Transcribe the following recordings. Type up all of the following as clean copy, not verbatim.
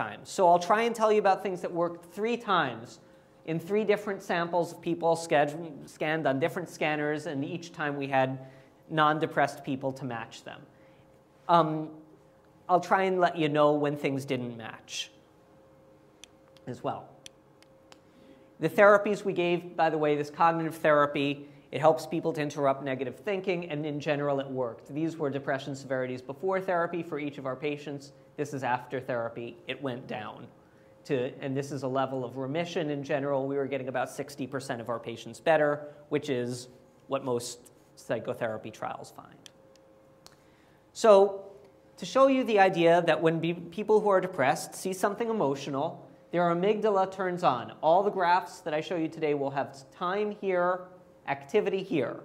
times. So I'll try and tell you about things that worked 3 times in 3 different samples of people scanned on different scanners, and each time we had non-depressed people to match them. I'll try and let you know when things didn't match as well. The therapies we gave, by the way, this cognitive therapy, it helps people to interrupt negative thinking, and in general it worked. These were depression severities before therapy for each of our patients. This is after therapy. It went down to, and this is a level of remission in general. We were getting about 60% of our patients better, which is what most psychotherapy trials find. So to show you the idea that when people who are depressed see something emotional, their amygdala turns on. All the graphs that I show you today will have time here, activity here.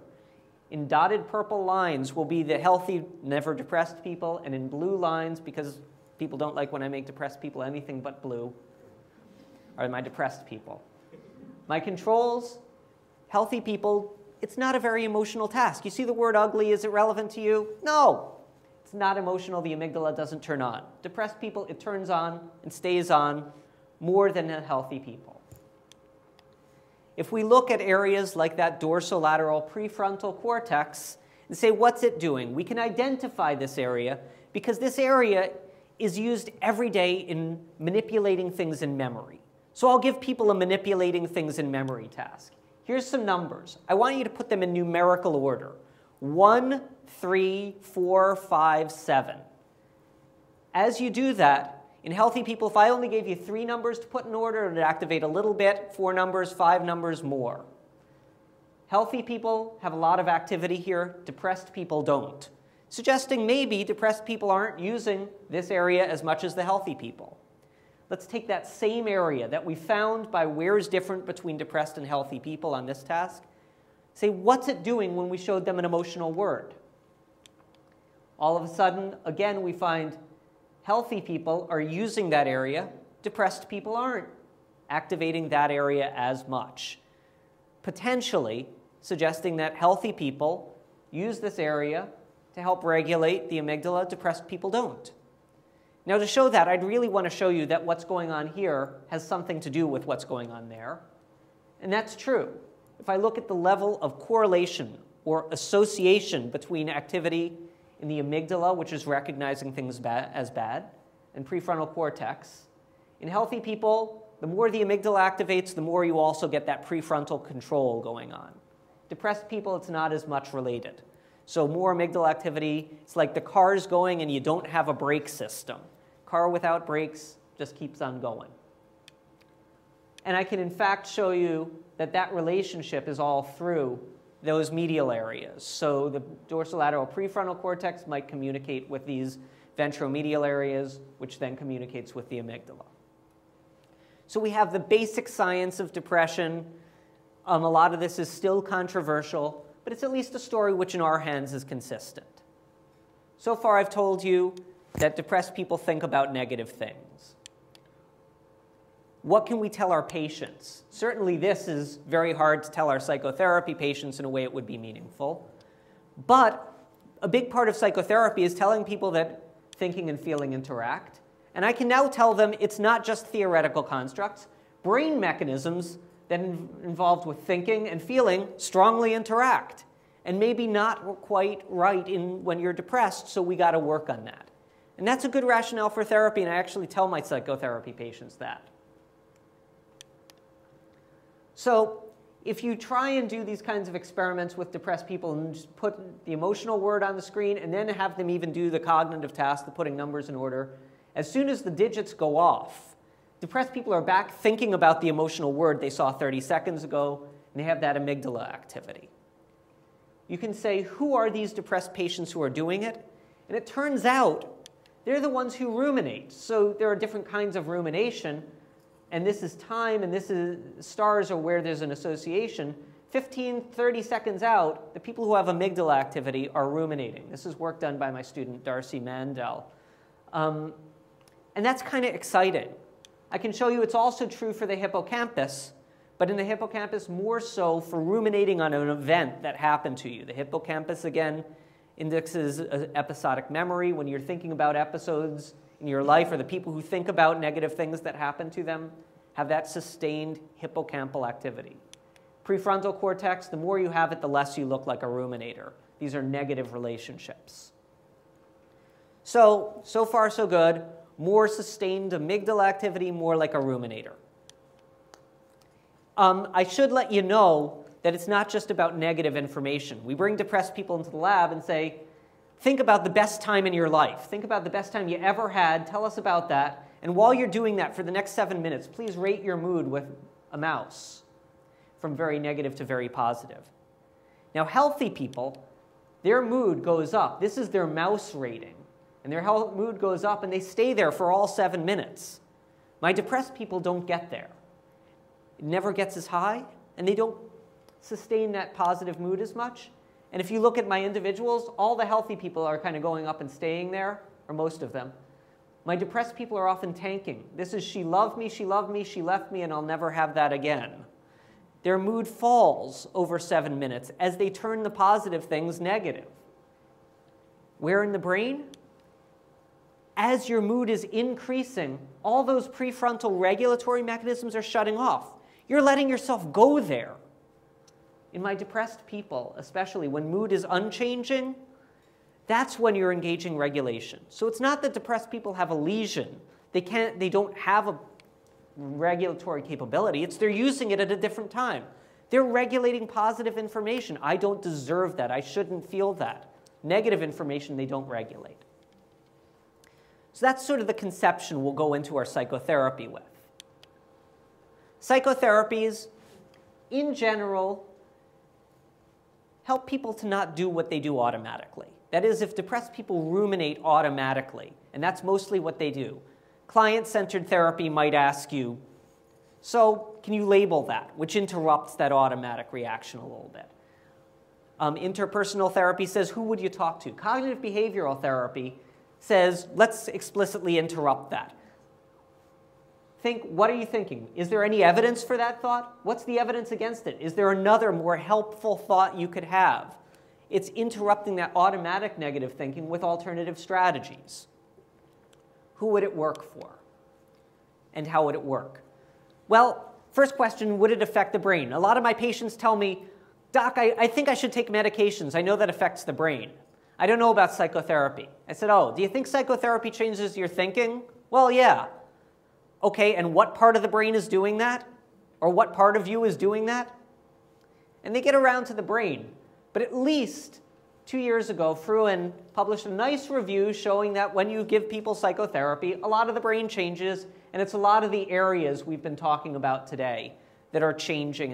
In dotted purple lines will be the healthy, never depressed people, and in blue lines, because people don't like when I make depressed people anything but blue, are my depressed people. My controls, healthy people, it's not a very emotional task. You see the word ugly, is it relevant to you? No, it's not emotional. The amygdala doesn't turn on. Depressed people, it turns on and stays on more than healthy people. If we look at areas like that dorsolateral prefrontal cortex and say, what's it doing? We can identify this area because this area is used every day in manipulating things in memory. So I'll give people a manipulating things in memory task. Here's some numbers. I want you to put them in numerical order. 1, 3, 4, 5, 7. As you do that, in healthy people, if I only gave you 3 numbers to put in order, it would activate a little bit, 4 numbers, 5 numbers more. Healthy people have a lot of activity here. Depressed people don't, suggesting maybe depressed people aren't using this area as much as the healthy people. Let's take that same area that we found by where is different between depressed and healthy people on this task. Say, what's it doing when we showed them an emotional word? All of a sudden, again, we find healthy people are using that area. Depressed people aren't activating that area as much, potentially suggesting that healthy people use this area to help regulate the amygdala. Depressed people don't. Now, to show that, I'd really want to show you that what's going on here has something to do with what's going on there. And that's true. If I look at the level of correlation or association between activity in the amygdala, which is recognizing things as bad, and prefrontal cortex. In healthy people, the more the amygdala activates, the more you also get that prefrontal control going on. Depressed people, it's not as much related. So more amygdala activity, it's like the car's going and you don't have a brake system. Car without brakes just keeps on going. And I can, in fact, show you that that relationship is all through those medial areas. So the dorsolateral prefrontal cortex might communicate with these ventromedial areas, which then communicates with the amygdala. So we have the basic science of depression. A lot of this is still controversial, but it's at least a story which in our hands is consistent. So far I've told you that depressed people think about negative things. What can we tell our patients? Certainly this is very hard to tell our psychotherapy patients in a way it would be meaningful. But a big part of psychotherapy is telling people that thinking and feeling interact. And I can now tell them it's not just theoretical constructs. Brain mechanisms that involved with thinking and feeling strongly interact. And maybe not quite right when you're depressed, so we got to work on that. And that's a good rationale for therapy, and I actually tell my psychotherapy patients that. So if you try and do these kinds of experiments with depressed people and just put the emotional word on the screen and then have them even do the cognitive task, the putting numbers in order, as soon as the digits go off, depressed people are back thinking about the emotional word they saw 30 seconds ago, and they have that amygdala activity. You can say, who are these depressed patients who are doing it? And it turns out they're the ones who ruminate. So there are different kinds of rumination. And this is time, and this is stars are where there's an association. 15, 30 seconds out, the people who have amygdala activity are ruminating. This is work done by my student, Darcy Mandel. And that's kind of exciting. I can show you it's also true for the hippocampus, but in the hippocampus more so for ruminating on an event that happened to you. The hippocampus, again, indexes episodic memory. When you're thinking about episodes in your life or the people who think about negative things that happen to them have that sustained hippocampal activity. Prefrontal cortex, the more you have it, the less you look like a ruminator. These are negative relationships. So far so good. More sustained amygdala activity, more like a ruminator. I should let you know that it's not just about negative information. We bring depressed people into the lab and say, think about the best time in your life. Think about the best time you ever had. Tell us about that. And while you're doing that for the next 7 minutes, please rate your mood with a mouse from very negative to very positive. Now, healthy people, their mood goes up. This is their mouse rating. And their mood goes up, and they stay there for all 7 minutes. My depressed people don't get there. It never gets as high, and they don't sustain that positive mood as much. And if you look at my individuals, all the healthy people are kind of going up and staying there, or most of them. My depressed people are often tanking. This is she loved me, she left me, and I'll never have that again. Their mood falls over 7 minutes as they turn the positive things negative. Where in the brain? As your mood is increasing, all those prefrontal regulatory mechanisms are shutting off. You're letting yourself go there. In my depressed people, especially when mood is unchanging, that's when you're engaging regulation. So it's not that depressed people have a lesion. They don't have a regulatory capability. It's they're using it at a different time. They're regulating positive information. I don't deserve that. I shouldn't feel that. Negative information they don't regulate. So that's sort of the conception we'll go into our psychotherapy with. Psychotherapies, in general, help people to not do what they do automatically. That is, if depressed people ruminate automatically, and that's mostly what they do. Client-centered therapy might ask you, so can you label that, which interrupts that automatic reaction a little bit. Interpersonal therapy says, who would you talk to? Cognitive behavioral therapy says, let's explicitly interrupt that. Think, what are you thinking? Is there any evidence for that thought? What's the evidence against it? Is there another more helpful thought you could have? It's interrupting that automatic negative thinking with alternative strategies. Who would it work for? And how would it work? Well, first question, would it affect the brain? A lot of my patients tell me, Doc, I think I should take medications. I know that affects the brain. I don't know about psychotherapy. I said, oh, do you think psychotherapy changes your thinking? Well, yeah. Okay, and what part of the brain is doing that? Or what part of you is doing that? And they get around to the brain. But at least 2 years ago, Fruehn published a nice review showing that when you give people psychotherapy, a lot of the brain changes, and it's a lot of the areas we've been talking about today that are changing.